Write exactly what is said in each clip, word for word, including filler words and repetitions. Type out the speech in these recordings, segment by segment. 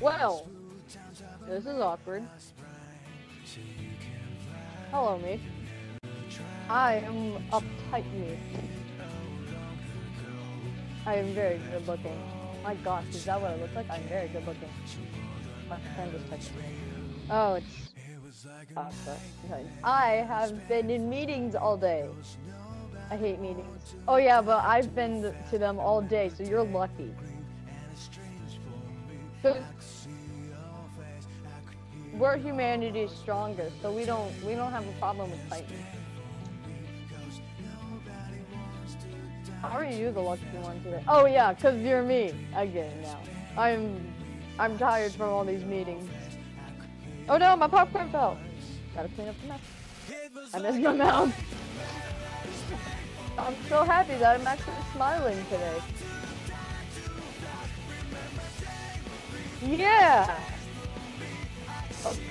Well, this is awkward. Hello, me. I am uptight, me. I am very good looking. My gosh, is that what I look like? I'm very good looking. My friend just touched me. Oh, it's awkward. I have been in meetings all day. I hate meetings. Oh yeah, but I've been to them all day, so you're lucky. So we're humanity's strongest, so we don't we don't have a problem with fighting. How are you the lucky one today? Oh yeah, cause you're me. I get it now. I'm I'm tired from all these meetings. Oh no, my popcorn fell. Gotta clean up the mess. I missed my mouth. I'm so happy that I'm actually smiling today. Yeah!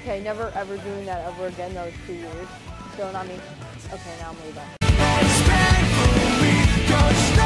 Okay, never ever doing that ever again, that was too weird. Don't on me. Okay, now I'm really back.